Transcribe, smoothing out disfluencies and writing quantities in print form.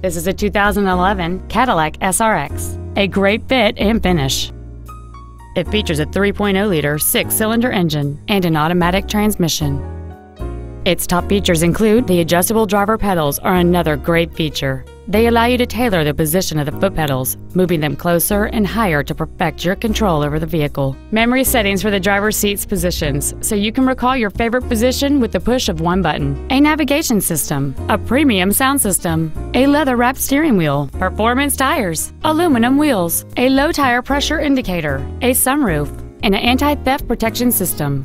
This is a 2011 Cadillac SRX, a great fit and finish. It features a 3.0-liter six-cylinder engine and an automatic transmission. Its top features include the adjustable driver pedals are another great feature. They allow you to tailor the position of the foot pedals, moving them closer and higher to perfect your control over the vehicle. Memory settings for the driver's seat's positions, so you can recall your favorite position with the push of one button. A navigation system, a premium sound system, a leather-wrapped steering wheel, performance tires, aluminum wheels, a low tire pressure indicator, a sunroof, and an anti-theft protection system.